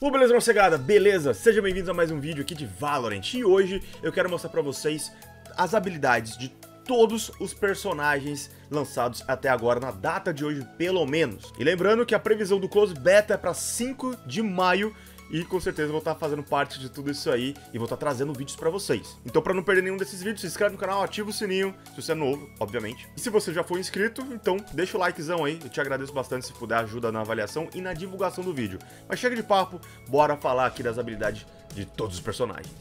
Pô, beleza, morcegada? Beleza? Sejam bem-vindos a mais um vídeo aqui de Valorant. E hoje eu quero mostrar pra vocês as habilidades de todos os personagens lançados até agora, na data de hoje, pelo menos. E lembrando que a previsão do Close Beta é pra 5 de maio. E com certeza eu vou estar fazendo parte de tudo isso aí e vou estar trazendo vídeos pra vocês. Então, pra não perder nenhum desses vídeos, se inscreve no canal, ativa o sininho, se você é novo, obviamente. E se você já for inscrito, então deixa o likezão aí, eu te agradeço bastante, se puder ajuda na avaliação e na divulgação do vídeo. Mas chega de papo, bora falar aqui das habilidades de todos os personagens.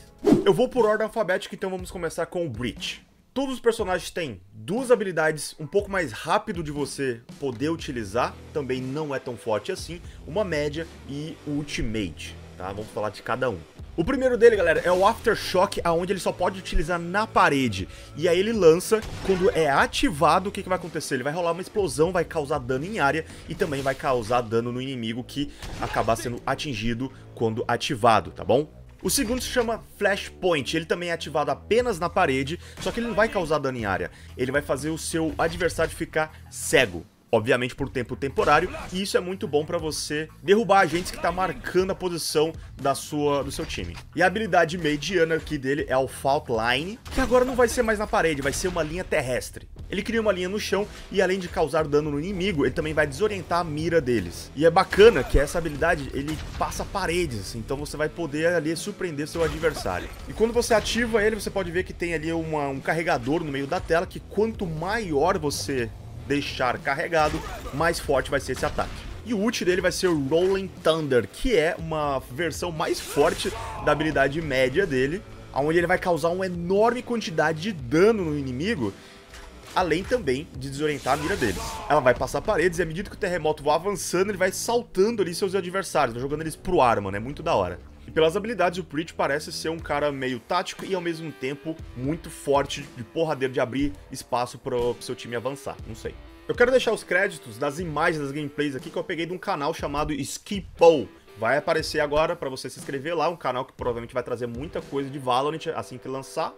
Eu vou por ordem alfabética, então vamos começar com o Breach. Todos os personagens têm duas habilidades, um pouco mais rápido de você poder utilizar, também não é tão forte assim, uma média e o ultimate, tá? Vamos falar de cada um. O primeiro dele, galera, é o Aftershock, aonde ele só pode utilizar na parede. E aí ele lança, quando é ativado, o que vai acontecer? Ele vai rolar uma explosão, vai causar dano em área e também vai causar dano no inimigo que acabar sendo atingido quando ativado, tá bom? O segundo se chama Flashpoint, ele também é ativado apenas na parede, só que ele não vai causar dano em área. Ele vai fazer o seu adversário ficar cego, obviamente por tempo temporário, e isso é muito bom pra você derrubar agentes que tá marcando a posição do seu time. E a habilidade mediana aqui dele é o Fault Line, que agora não vai ser mais na parede, vai ser uma linha terrestre. Ele cria uma linha no chão e além de causar dano no inimigo, ele também vai desorientar a mira deles. E é bacana que essa habilidade, ele passa paredes, então você vai poder ali surpreender seu adversário. E quando você ativa ele, você pode ver que tem ali um carregador no meio da tela, que quanto maior você deixar carregado, mais forte vai ser esse ataque. E o ult dele vai ser o Rolling Thunder, que é uma versão mais forte da habilidade média dele, onde ele vai causar uma enorme quantidade de dano no inimigo, além também de desorientar a mira deles. Ela vai passar paredes e à medida que o terremoto vai avançando, ele vai saltando ali seus adversários, vai jogando eles pro ar, mano, é muito da hora. E pelas habilidades, o Breach parece ser um cara meio tático e ao mesmo tempo muito forte, de porradeiro, de abrir espaço pro seu time avançar, não sei. Eu quero deixar os créditos das imagens das gameplays aqui que eu peguei de um canal chamado Skippo. Vai aparecer agora pra você se inscrever lá, um canal que provavelmente vai trazer muita coisa de Valorant assim que lançar,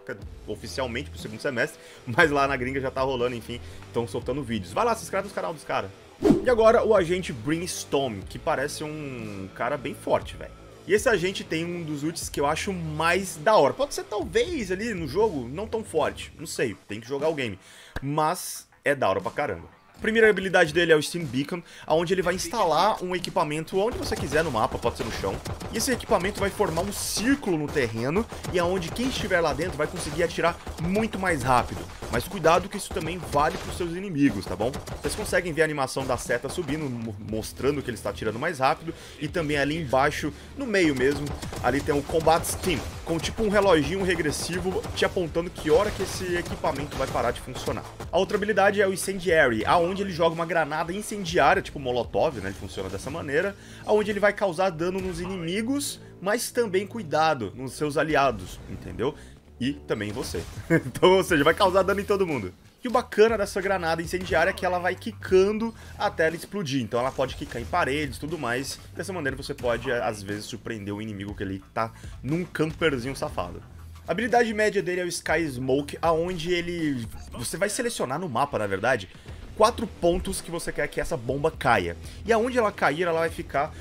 oficialmente pro segundo semestre, mas lá na gringa já tá rolando, enfim, estão soltando vídeos. Vai lá, se inscreve no canal dos caras. E agora o agente Brimstone, que parece um cara bem forte, velho. E esse agente tem um dos ults que eu acho mais da hora. Pode ser talvez ali no jogo não tão forte, não sei, tem que jogar o game, mas é da hora pra caramba. A primeira habilidade dele é o Steam Beacon, onde ele vai instalar um equipamento onde você quiser no mapa, pode ser no chão. E esse equipamento vai formar um círculo no terreno, e aonde quem estiver lá dentro vai conseguir atirar muito mais rápido. Mas cuidado que isso também vale para os seus inimigos, tá bom? Vocês conseguem ver a animação da seta subindo, mostrando que ele está atirando mais rápido. E também ali embaixo, no meio mesmo, ali tem o Combat Steam, com tipo um reloginho regressivo te apontando que hora que esse equipamento vai parar de funcionar. A outra habilidade é o Incendiary, onde ele joga uma granada incendiária, tipo Molotov, né? Ele funciona dessa maneira, onde ele vai causar dano nos inimigos, mas também, cuidado, nos seus aliados, entendeu? E também em você. Então, ou seja, vai causar dano em todo mundo. E o bacana dessa granada incendiária é que ela vai quicando até ela explodir. Então ela pode quicar em paredes e tudo mais. Dessa maneira você pode, às vezes, surpreender o inimigo que ele tá num camperzinho safado. A habilidade média dele é o Sky Smoke, aonde ele... Você vai selecionar no mapa, na verdade, 4 pontos que você quer que essa bomba caia. E aonde ela cair, ela vai ficar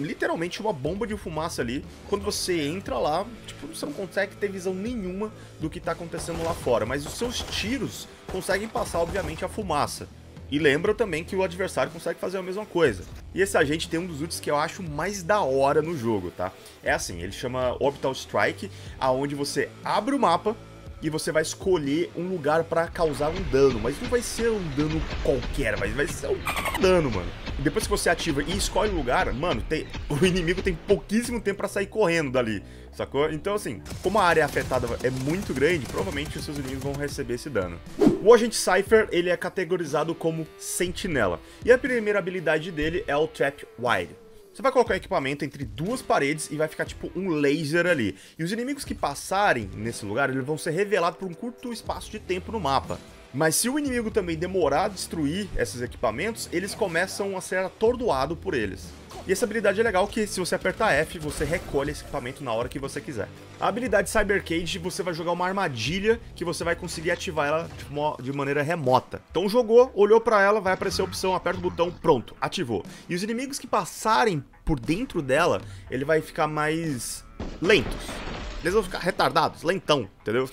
literalmente uma bomba de fumaça ali. Quando você entra lá, tipo, você não consegue ter visão nenhuma do que tá acontecendo lá fora. Mas os seus tiros conseguem passar, obviamente, a fumaça. E lembra também que o adversário consegue fazer a mesma coisa. E esse agente tem um dos ults que eu acho mais da hora no jogo, tá? É assim, ele chama Orbital Strike, aonde você abre o mapa e você vai escolher um lugar pra causar um dano. Mas não vai ser um dano qualquer, mas vai ser um dano, mano. Depois que você ativa e escolhe o lugar, mano, o inimigo tem pouquíssimo tempo pra sair correndo dali, sacou? Então, assim, como a área afetada é muito grande, provavelmente os seus inimigos vão receber esse dano. O agente Cypher, ele é categorizado como sentinela. E a primeira habilidade dele é o Trapwire. Você vai colocar o equipamento entre duas paredes e vai ficar tipo um laser ali. E os inimigos que passarem nesse lugar, eles vão ser revelados por um curto espaço de tempo no mapa. Mas se o inimigo também demorar a destruir esses equipamentos, eles começam a ser atordoados por eles. E essa habilidade é legal que se você apertar F, você recolhe esse equipamento na hora que você quiser. A habilidade Cyber Cage, você vai jogar uma armadilha que você vai conseguir ativar ela de maneira remota. Então jogou, olhou pra ela, vai aparecer a opção, aperta o botão, pronto, ativou. E os inimigos que passarem por dentro dela, ele vai ficar mais lentos. Eles vão ficar retardados, lentão, entendeu?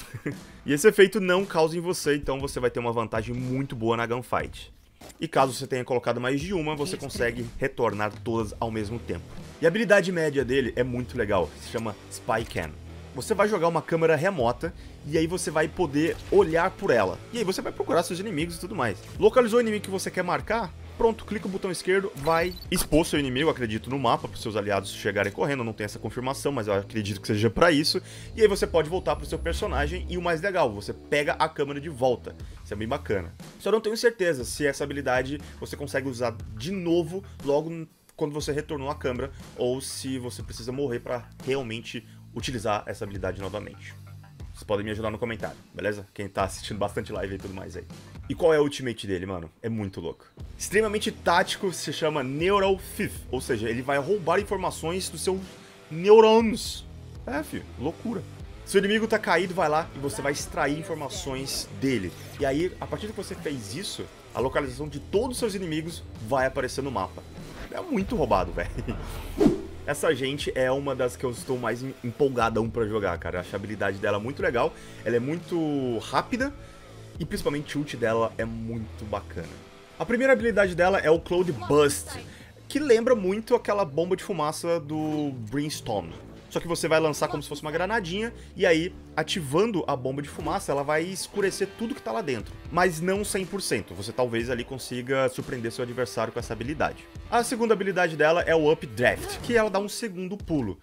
E esse efeito não causa em você, então você vai ter uma vantagem muito boa na gunfight. E caso você tenha colocado mais de uma, você consegue retornar todas ao mesmo tempo. E a habilidade média dele é muito legal, se chama Spy Cam. Você vai jogar uma câmera remota e aí você vai poder olhar por ela. E aí você vai procurar seus inimigos e tudo mais. Localizou o inimigo que você quer marcar? Pronto, clica o botão esquerdo, vai expor seu inimigo, acredito, no mapa, para os seus aliados chegarem correndo. Não tem essa confirmação, mas eu acredito que seja para isso. E aí você pode voltar para o seu personagem e o mais legal, você pega a câmera de volta. Isso é bem bacana. Só não tenho certeza se essa habilidade você consegue usar de novo logo quando você retornou a câmera ou se você precisa morrer para realmente utilizar essa habilidade novamente. Vocês podem me ajudar no comentário, beleza? Quem tá assistindo bastante live e tudo mais aí. E qual é a ultimate dele, mano? É muito louco. Extremamente tático, se chama Neural Thief. Ou seja, ele vai roubar informações dos seus neurônios. É, filho, loucura. Seu inimigo tá caído, vai lá e você vai extrair informações dele. E aí, a partir do que você fez isso, a localização de todos os seus inimigos vai aparecer no mapa. É muito roubado, velho. Essa gente é uma das que eu estou mais empolgadão pra jogar, cara. Eu acho a habilidade dela muito legal, ela é muito rápida e principalmente o ult dela é muito bacana. A primeira habilidade dela é o Cloud Burst, que lembra muito aquela bomba de fumaça do Brimstone. Só que você vai lançar como se fosse uma granadinha e aí, ativando a bomba de fumaça, ela vai escurecer tudo que tá lá dentro. Mas não 100%, você talvez ali consiga surpreender seu adversário com essa habilidade. A segunda habilidade dela é o Updraft, que ela dá um segundo pulo.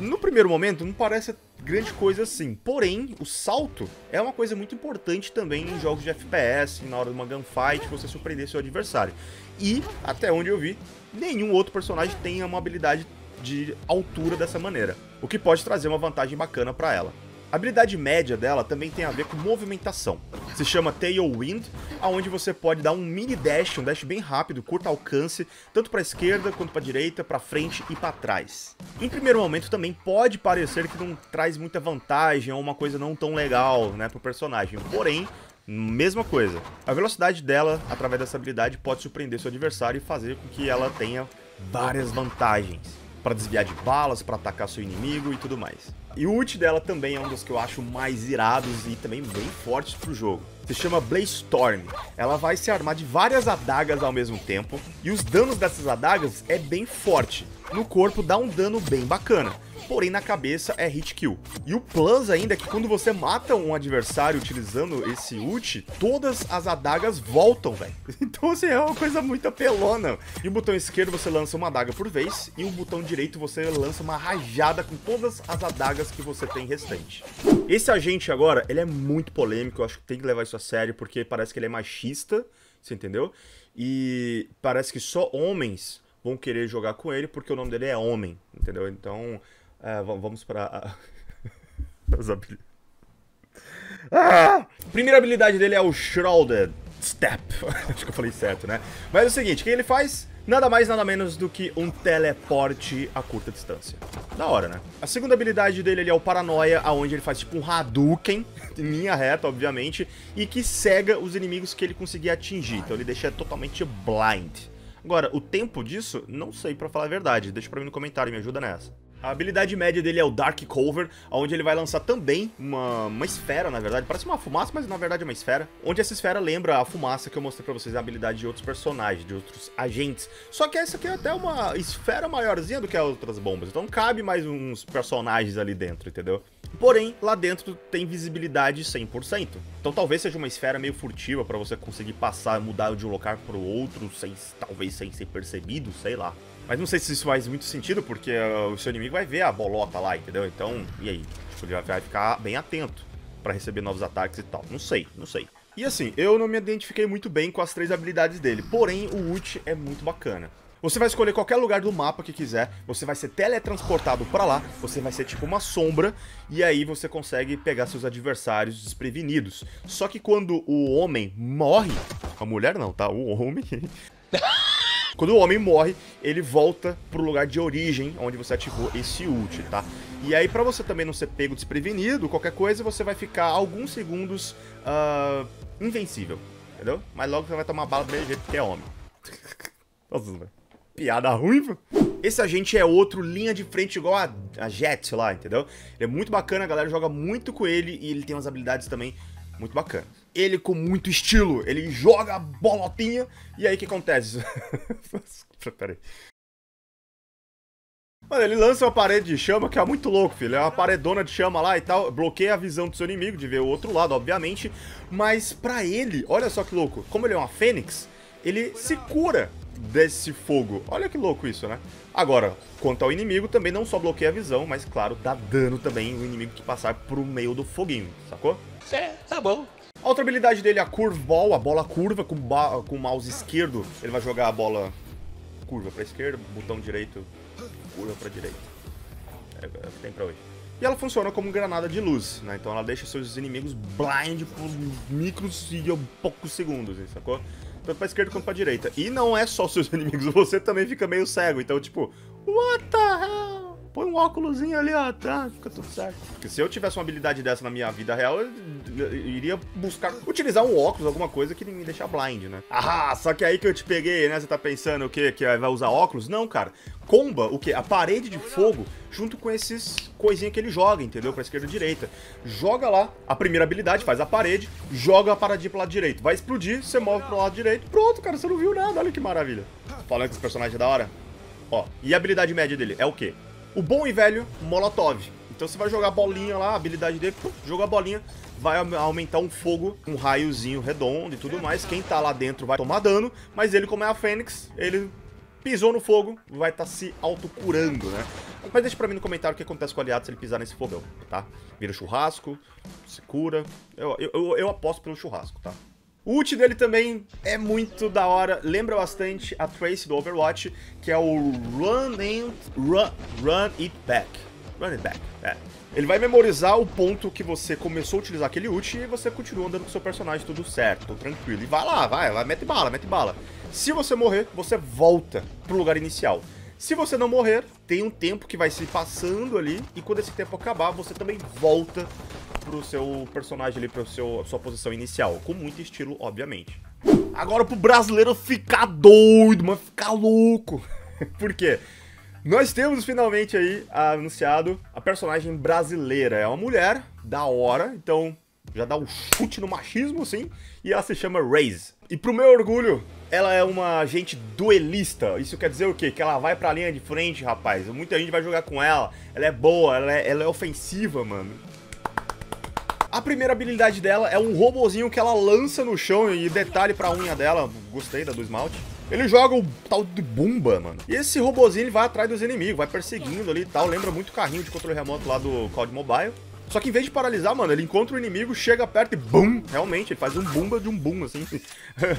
No primeiro momento, não parece grande coisa assim, porém, o salto é uma coisa muito importante também em jogos de FPS, na hora de uma gunfight, você surpreender seu adversário. E, até onde eu vi, nenhum outro personagem tem uma habilidade de altura dessa maneira, o que pode trazer uma vantagem bacana para ela. A habilidade média dela também tem a ver com movimentação, se chama Tailwind, aonde você pode dar um mini dash, um dash bem rápido, curto alcance, tanto para esquerda quanto para direita, para frente e para trás. Em primeiro momento também pode parecer que não traz muita vantagem ou uma coisa não tão legal, né, pro personagem, porém, mesma coisa. A velocidade dela, através dessa habilidade, pode surpreender seu adversário e fazer com que ela tenha várias vantagens. Pra desviar de balas, pra atacar seu inimigo e tudo mais. E o ult dela também é um dos que eu acho mais irados e também bem fortes pro jogo. Se chama Blade Storm. Ela vai se armar de várias adagas ao mesmo tempo e os danos dessas adagas é bem forte. No corpo dá um dano bem bacana, porém na cabeça é hit kill. E o plus ainda é que quando você mata um adversário utilizando esse ult, todas as adagas voltam, velho. Então assim, é uma coisa muito apelona. E o botão esquerdo você lança uma adaga por vez, e o botão direito você lança uma rajada com todas as adagas que você tem restante. Esse agente agora, ele é muito polêmico, eu acho que tem que levar isso a sério, porque parece que ele é machista, você entendeu? E parece que só homens vão querer jogar com ele, porque o nome dele é homem, entendeu? Então, vamos para as habilidades. A primeira habilidade dele é o Shrouded Step. Acho que eu falei certo, né? Mas é o seguinte, o que ele faz? Nada mais, nada menos do que um teleporte a curta distância. Da hora, né? A segunda habilidade dele é o Paranoia, aonde ele faz tipo um Hadouken, em linha reta, obviamente, e que cega os inimigos que ele conseguir atingir. Então ele deixa totalmente blind. Agora, o tempo disso, não sei pra falar a verdade. Deixa pra mim no comentário, me ajuda nessa. A habilidade média dele é o Dark Cover, onde ele vai lançar também uma esfera, na verdade. Parece uma fumaça, mas na verdade é uma esfera. Onde essa esfera lembra a fumaça que eu mostrei pra vocês, a habilidade de outros personagens, de outros agentes. Só que essa aqui é até uma esfera maiorzinha do que as outras bombas. Então cabe mais uns personagens ali dentro, entendeu? Porém, lá dentro tem visibilidade 100%. Então talvez seja uma esfera meio furtiva pra você conseguir passar, mudar de um local pro outro, talvez sem ser percebido, sei lá. Mas não sei se isso faz muito sentido, porque o seu inimigo vai ver a bolota lá, entendeu? Então, e aí? Ele vai ficar bem atento pra receber novos ataques e tal. Não sei, não sei. E assim, eu não me identifiquei muito bem com as três habilidades dele, porém o ult é muito bacana. Você vai escolher qualquer lugar do mapa que quiser, você vai ser teletransportado pra lá, você vai ser tipo uma sombra, e aí você consegue pegar seus adversários desprevenidos. Só que quando o homem morre... A mulher não, tá? O homem... Quando o homem morre, ele volta pro lugar de origem, onde você ativou esse ult, tá? E aí, pra você também não ser pego desprevenido, qualquer coisa, você vai ficar alguns segundos invencível, entendeu? Mas logo você vai tomar bala do mesmo jeito, porque é homem. Nossa, velho. Piada ruim, velho. Esse agente é outro, linha de frente igual a Jett lá, entendeu? Ele é muito bacana, a galera joga muito com ele e ele tem umas habilidades também muito bacanas. Ele com muito estilo, ele joga a bolotinha e aí o que acontece? Peraí. Mano, ele lança uma parede de chama que é muito louco, filho. É uma paredona de chama lá e tal. Bloqueia a visão do seu inimigo, de ver o outro lado, obviamente. Mas pra ele, olha só que louco. Como ele é uma fênix, ele se cura desse fogo. Olha que louco isso, né? Agora, quanto ao inimigo, também não só bloqueia a visão, mas, claro, dá dano também no inimigo que passar pro meio do foguinho, sacou? É, tá bom. A outra habilidade dele é a curveball, a bola curva com o mouse esquerdo. Ele vai jogar a bola curva pra esquerda, botão direito, curva pra direita. É o que tem pra hoje. E ela funciona como granada de luz, né? Então ela deixa seus inimigos blind por micros e poucos segundos, sacou? Tanto pra esquerda quanto pra direita. E não é só seus inimigos, você também fica meio cego. Então, tipo, what the hell? Põe um óculosinho ali, ó, tá, fica tudo certo. Porque se eu tivesse uma habilidade dessa na minha vida real, eu iria buscar utilizar um óculos, alguma coisa que me deixa blind, né? Ah, só que aí que eu te peguei, né? Você tá pensando o quê? Que vai usar óculos? Não, cara. Comba o quê? A parede de fogo junto com esses coisinhas que ele joga, entendeu? Pra esquerda e direita. Joga lá, a primeira habilidade, faz a parede, joga a paradinha pro lado direito. Vai explodir, você move pro lado direito, pronto, cara, você não viu nada, olha que maravilha. Falando que esse personagem é da hora. Ó, e a habilidade média dele é o quê? O bom e velho Molotov. Então você vai jogar a bolinha lá, a habilidade dele, jogou a bolinha, vai aumentar um fogo, um raiozinho redondo e tudo mais. Quem tá lá dentro vai tomar dano, mas ele, como é a Fênix, ele pisou no fogo, vai estar se autocurando, né? Mas deixa pra mim no comentário o que acontece com o aliado se ele pisar nesse fogão, tá? Vira churrasco, se cura. Eu aposto pelo churrasco, tá? O ult dele também é muito da hora, lembra bastante a Trace do Overwatch, que é o Run It Back. É. Ele vai memorizar o ponto que você começou a utilizar aquele ult e você continua andando com o seu personagem tudo certo, tudo tranquilo. E vai lá, vai, mete bala, mete bala. Se você morrer, você volta pro lugar inicial. Se você não morrer, tem um tempo que vai se passando ali e quando esse tempo acabar, você também volta pro seu personagem ali, pra sua posição inicial, com muito estilo, obviamente. Agora pro brasileiro ficar doido, mas ficar louco. Por quê? Nós temos finalmente aí anunciado a personagem brasileira. É uma mulher, da hora, então já dá um chute no machismo, assim, e ela se chama Raze. E pro meu orgulho, ela é uma agente duelista. Isso quer dizer o quê? Que ela vai pra linha de frente, rapaz. Muita gente vai jogar com ela. Ela é boa, ela é ofensiva, mano. A primeira habilidade dela é um robozinho que ela lança no chão e detalhe pra unha dela, gostei da do esmalte. Ele joga o tal de bomba, mano. E esse robozinho ele vai atrás dos inimigos, vai perseguindo ali e tal, lembra muito o carrinho de controle remoto lá do COD Mobile. Só que em vez de paralisar, mano, ele encontra o inimigo, chega perto e BUM! Realmente, ele faz um bumba de um boom, assim.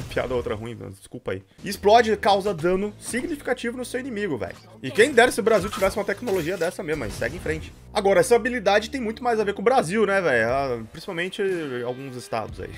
Piada outra ruim, mano. Desculpa aí. Explode e causa dano significativo no seu inimigo, velho. E quem dera se o Brasil tivesse uma tecnologia dessa mesmo, mas segue em frente. Agora, essa habilidade tem muito mais a ver com o Brasil, né, velho? Principalmente alguns estados aí.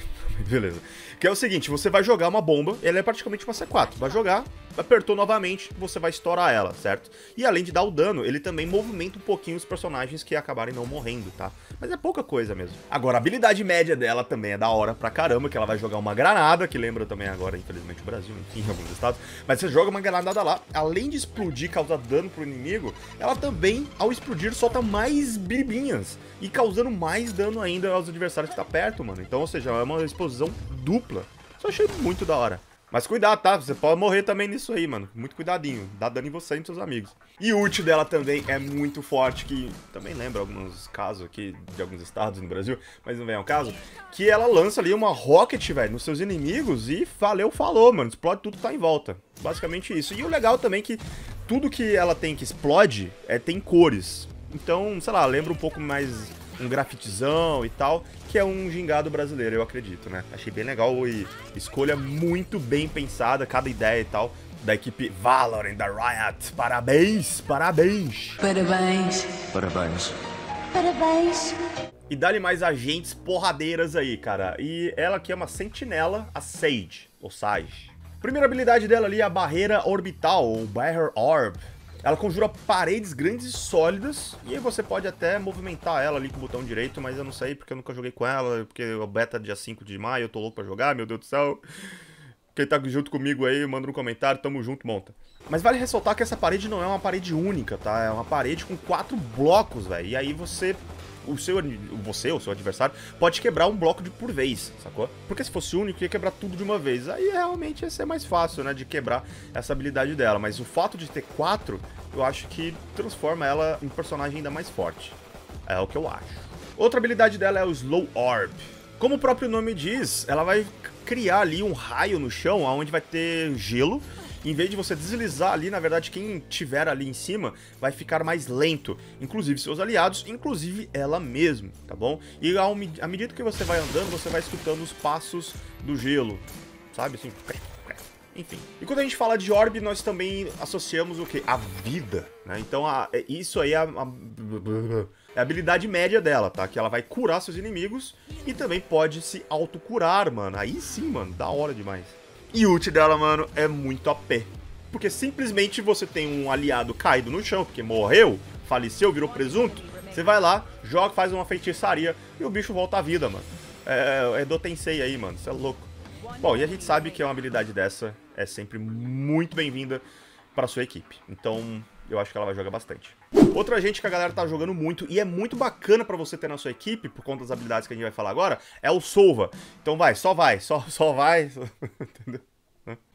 Beleza. Que é o seguinte, você vai jogar uma bomba, ela é praticamente uma C4. Vai jogar, apertou novamente, você vai estourar ela, certo? E além de dar o dano, ele também movimenta um pouquinho os personagens que acabarem não morrendo, tá? Mas é pouca coisa mesmo. Agora, a habilidade média dela também é da hora pra caramba, que ela vai jogar uma granada, que lembra também agora, infelizmente, o Brasil, enfim, alguns estados. Mas você joga uma granada lá, além de explodir, causar dano pro inimigo, ela também, ao explodir, solta mais bibinhas e causando mais dano ainda aos adversários que tá perto, mano. Então, ou seja, é uma explosão dupla. Isso eu achei muito da hora. Mas cuidado, tá? Você pode morrer também nisso aí, mano. Muito cuidadinho. Dá dano em você e nos seus amigos. E o ult dela também é muito forte, que também lembra alguns casos aqui de alguns estados no Brasil, mas não vem ao caso, que ela lança ali uma rocket, velho, nos seus inimigos e falou, mano. Explode tudo que tá em volta. Basicamente isso. E o legal também é que tudo que ela tem que explode tem cores. Então, sei lá, lembra um pouco mais um grafitizão e tal, que é um gingado brasileiro, eu acredito, né? Achei bem legal e escolha muito bem pensada, cada ideia e tal, da equipe Valorant, da Riot. Parabéns. E dá-lhe mais agentes porradeiras aí, cara. E ela aqui é uma sentinela, a Sage, ou Sage. Primeira habilidade dela ali é a barreira orbital, ou Barrier Orb. Ela conjura paredes grandes e sólidas, e aí você pode até movimentar ela ali com o botão direito, mas eu não sei porque eu nunca joguei com ela, porque a beta é dia 5 de maio, eu tô louco pra jogar, meu Deus do céu. Quem tá junto comigo aí, manda no comentário, tamo junto, monta. Mas vale ressaltar que essa parede não é uma parede única, tá? É uma parede com 4 blocos, velho, e aí o seu adversário pode quebrar um bloco por vez, sacou? Porque se fosse único, ia quebrar tudo de uma vez. Aí realmente ia ser mais fácil, né, de quebrar essa habilidade dela. Mas o fato de ter 4, eu acho que transforma ela em personagem ainda mais forte. É o que eu acho. Outra habilidade dela é o Slow Orb. Como o próprio nome diz, ela vai criar ali um raio no chão, onde vai ter gelo. Em vez de você deslizar ali, na verdade, quem tiver ali em cima vai ficar mais lento. Inclusive seus aliados, inclusive ela mesma, tá bom? E à medida que você vai andando, você vai escutando os passos do gelo, sabe? Assim, enfim. E quando a gente fala de orbe, nós também associamos o quê? A vida, né? Então, isso aí é a habilidade média dela, tá? Que ela vai curar seus inimigos e também pode se autocurar, mano. Aí sim, mano, da hora demais. E o ult dela, mano, é muito OP. Porque simplesmente você tem um aliado caído no chão, porque morreu, faleceu, virou presunto. Você vai lá, joga, faz uma feitiçaria e o bicho volta à vida, mano. É do Tensei aí, mano. Isso é louco. Bom, e a gente sabe que uma habilidade dessa é sempre muito bem-vinda pra sua equipe. Então, eu acho que ela vai jogar bastante. Outra gente que a galera tá jogando muito e é muito bacana pra você ter na sua equipe, por conta das habilidades que a gente vai falar agora, é o Sova. Então vai. Entendeu?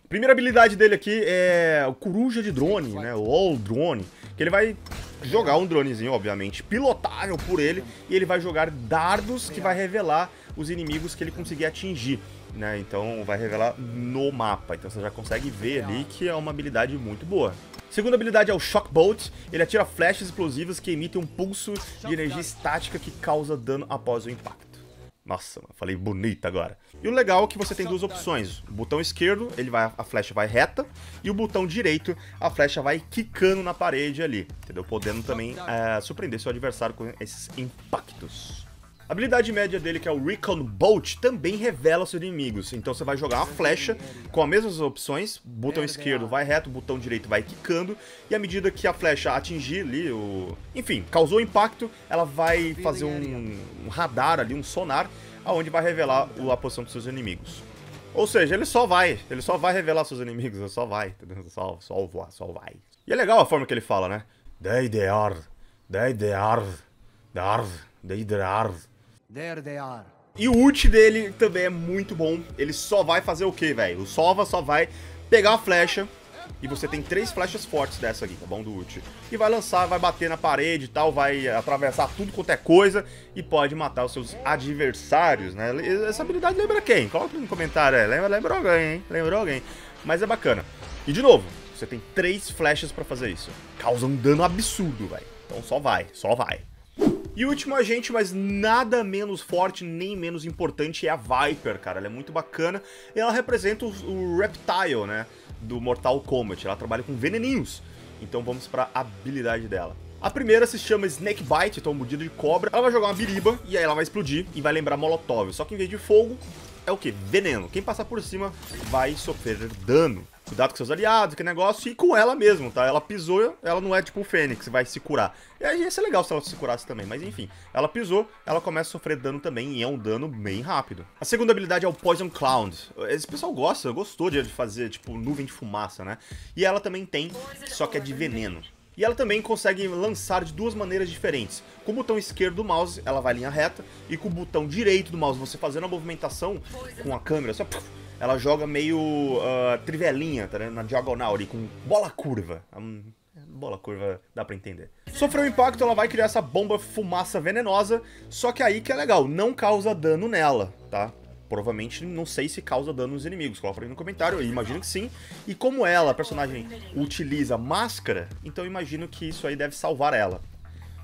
Primeira habilidade dele aqui é o Coruja de Drone, né? O All Drone. Que ele vai jogar um dronezinho, obviamente, pilotável por ele, e ele vai jogar dardos que vai revelar os inimigos que ele conseguir atingir, né? Então vai revelar no mapa. Então você já consegue ver ali que é uma habilidade muito boa. Segunda habilidade é o Shock Bolt. Ele atira flechas explosivas que emitem um pulso de energia estática que causa dano após o impacto. Nossa, mano, falei bonito agora. E o legal é que você tem duas opções. O botão esquerdo, a flecha vai reta. E o botão direito, a flecha vai quicando na parede ali. Entendeu? Podendo também surpreender seu adversário com esses impactos. A habilidade média dele, que é o Recon Bolt, também revela seus inimigos. Então você vai jogar uma flecha com as mesmas opções. Botão esquerdo vai reto, botão direito vai quicando. E à medida que a flecha atingir ali enfim, causou impacto, ela vai fazer um radar ali, um sonar, onde vai revelar a posição dos seus inimigos. Ou seja, ele só vai revelar seus inimigos, ele só vai, entendeu? Só vai. E é legal a forma que ele fala, né? There they are. E o ult dele também é muito bom. Ele só vai fazer o que, velho? O Sova só vai pegar a flecha. E você tem 3 flechas fortes dessa aqui, tá bom? Do ult. E vai lançar, vai bater na parede e tal. Vai atravessar tudo quanto é coisa. E pode matar os seus adversários, né? Essa habilidade lembra quem? Coloca no comentário aí. Lembra alguém, hein? Lembrou alguém. Mas é bacana. E de novo, você tem 3 flechas pra fazer isso. Causa um dano absurdo, velho. Então só vai. E o último agente, mas nada menos forte, nem menos importante, é a Viper, cara. Ela é muito bacana e ela representa o Reptile, né, do Mortal Kombat. Ela trabalha com veneninhos, então vamos pra habilidade dela. A primeira se chama Snake Bite, então mordida de cobra. Ela vai jogar uma biriba e aí ela vai explodir e vai lembrar Molotov. Só que em vez de fogo, é o que? Veneno. Quem passar por cima vai sofrer dano. Cuidado com seus aliados, que negócio, e com ela mesmo, tá? Ela pisou, ela não é tipo o Fênix, vai se curar. E aí ia ser legal se ela se curasse também, mas enfim. Ela pisou, ela começa a sofrer dano também, e é um dano bem rápido. A segunda habilidade é o Poison Cloud. Esse pessoal gostou de fazer, tipo, nuvem de fumaça, né? E ela também tem, só que é de veneno. E ela também consegue lançar de duas maneiras diferentes. Com o botão esquerdo do mouse, ela vai linha reta, e com o botão direito do mouse, você fazendo a movimentação com a câmera, só... Ela joga meio trivelinha, tá, né? Na diagonal ali, com bola curva. Bola curva, dá pra entender. Sofreu impacto, ela vai criar essa bomba fumaça venenosa. Só que aí que é legal, não causa dano nela, tá? Provavelmente, não sei se causa dano nos inimigos. Coloca aí no comentário, eu imagino que sim. E como ela, a personagem, utiliza máscara, então eu imagino que isso aí deve salvar ela.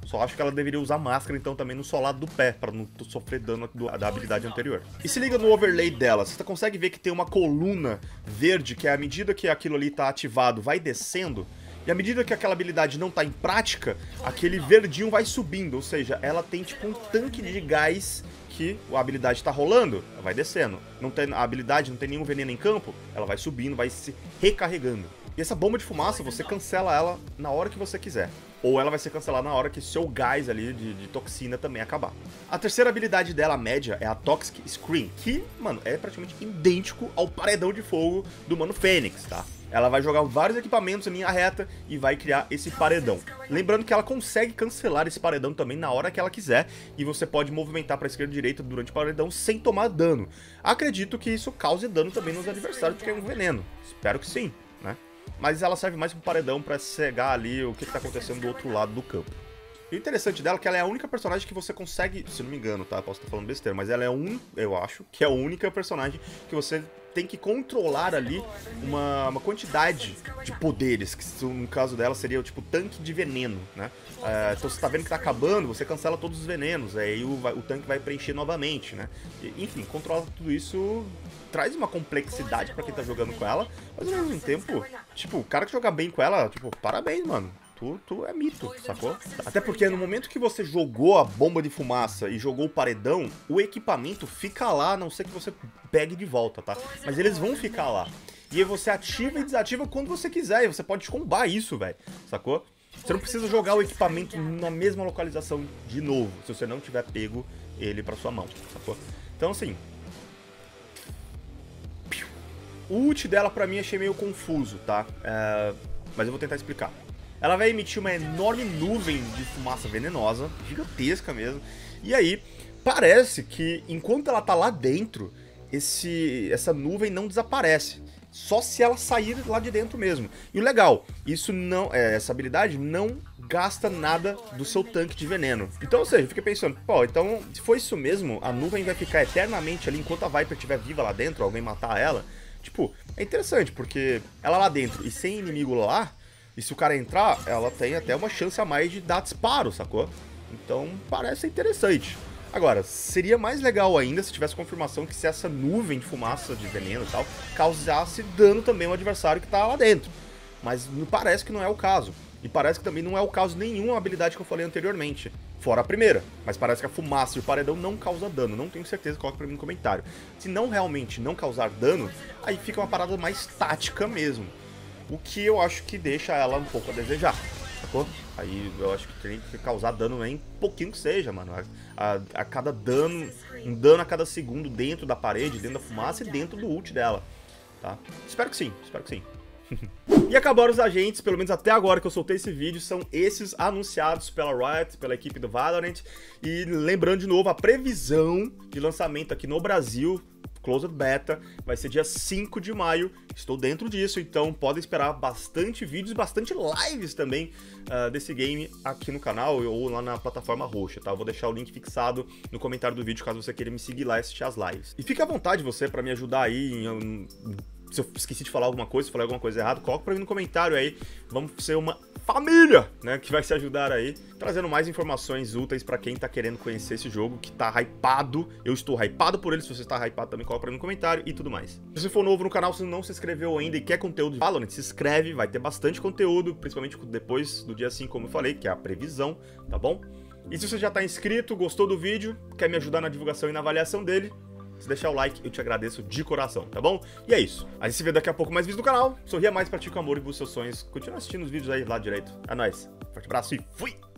Só acho que ela deveria usar máscara, então, também no solado do pé, pra não sofrer dano da habilidade anterior. E se liga no overlay dela. Você consegue ver que tem uma coluna verde, que à medida que aquilo ali tá ativado, vai descendo. E à medida que aquela habilidade não tá em prática, aquele verdinho vai subindo. Ou seja, ela tem, tipo, um tanque de gás que a habilidade está rolando, ela vai descendo. Não tem, a habilidade não tem nenhum veneno em campo, ela vai subindo, vai se recarregando. E essa bomba de fumaça, você cancela ela na hora que você quiser. Ou ela vai ser cancelada na hora que seu gás ali de toxina também acabar. A terceira habilidade dela, a média, é a Toxic Screen, que, mano, é praticamente idêntico ao paredão de fogo do mano Fênix, tá? Ela vai jogar vários equipamentos em linha reta e vai criar esse paredão. Lembrando que ela consegue cancelar esse paredão também na hora que ela quiser. E você pode movimentar para esquerda e direita durante o paredão sem tomar dano. Acredito que isso cause dano também nos adversários, porque é um veneno. Espero que sim, né? Mas ela serve mais como paredão para cegar ali o que está acontecendo do outro lado do campo. E o interessante dela é que ela é a única personagem que você consegue... Se não me engano, tá? Posso estar falando besteira, mas ela é eu acho que é a única personagem que você... tem que controlar ali uma quantidade de poderes, que no caso dela seria tipo tanque de veneno, né? Então você tá vendo que tá acabando, você cancela todos os venenos, aí o tanque vai preencher novamente, né? E, enfim, controla tudo isso, traz uma complexidade pra quem tá jogando com ela, mas ao mesmo tempo, tipo, o cara que joga bem com ela, tipo, parabéns, mano. Tu é mito, sacou? Até porque no momento que você jogou a bomba de fumaça e jogou o paredão, o equipamento fica lá, a não ser que você pegue de volta, tá? Mas eles vão ficar lá. E aí você ativa e desativa quando você quiser, e você pode combar isso, velho, sacou? Você não precisa jogar o equipamento na mesma localização de novo, se você não tiver pego ele pra sua mão, sacou? Então, assim... O ult dela pra mim achei meio confuso, tá? Mas eu vou tentar explicar. Ela vai emitir uma enorme nuvem de fumaça venenosa, gigantesca mesmo. E aí, parece que enquanto ela tá lá dentro, essa nuvem não desaparece. Só se ela sair lá de dentro mesmo. E o legal, isso não, essa habilidade não gasta nada do seu tanque de veneno. Então, ou seja, eu fiquei pensando, pô, então se for isso mesmo, a nuvem vai ficar eternamente ali enquanto a Viper estiver viva lá dentro, alguém matar ela. Tipo, é interessante, porque ela lá dentro e sem inimigo lá, e se o cara entrar, ela tem até uma chance a mais de dar disparo, sacou? Então, parece interessante. Agora, seria mais legal ainda se tivesse confirmação que se essa nuvem de fumaça de veneno e tal, causasse dano também ao adversário que tá lá dentro. Mas parece que não é o caso. E parece que também não é o caso nenhuma habilidade que eu falei anteriormente. Fora a primeira. Mas parece que a fumaça e o paredão não causam dano. Não tenho certeza, coloca pra mim no comentário. Se não realmente não causar dano, aí fica uma parada mais tática mesmo. O que eu acho que deixa ela um pouco a desejar, sacou? Aí eu acho que tem que causar dano nem pouquinho que seja, mano. A cada dano, um dano a cada segundo dentro da parede, dentro da fumaça e dentro do ult dela, tá? Espero que sim, espero que sim. E acabaram os agentes, pelo menos até agora que eu soltei esse vídeo, são esses anunciados pela Riot, pela equipe do Valorant. E lembrando de novo, a previsão de lançamento aqui no Brasil... Closed Beta, vai ser dia 5 de maio, estou dentro disso, então podem esperar bastante vídeos, bastante lives também desse game aqui no canal ou lá na plataforma roxa, tá? Eu vou deixar o link fixado no comentário do vídeo caso você queira me seguir lá e assistir as lives. E fica à vontade você para me ajudar aí em... Se eu esqueci de falar alguma coisa, se falei alguma coisa errada, coloca pra mim no comentário aí. Vamos ser uma família, né, que vai se ajudar aí, trazendo mais informações úteis pra quem tá querendo conhecer esse jogo, que tá hypado. Eu estou hypado por ele, se você tá hypado também, coloca pra mim no comentário e tudo mais. Se você for novo no canal, se não se inscreveu ainda e quer conteúdo de Valorant, se inscreve, vai ter bastante conteúdo, principalmente depois do dia 5, como eu falei, que é a previsão, tá bom? E se você já tá inscrito, gostou do vídeo, quer me ajudar na divulgação e na avaliação dele, se deixar o like, eu te agradeço de coração, tá bom? E é isso. A gente se vê daqui a pouco mais vídeos do canal. Sorria mais, pratica o amor e busca seus sonhos. Continua assistindo os vídeos aí do lado direito. É nóis. Forte abraço e fui!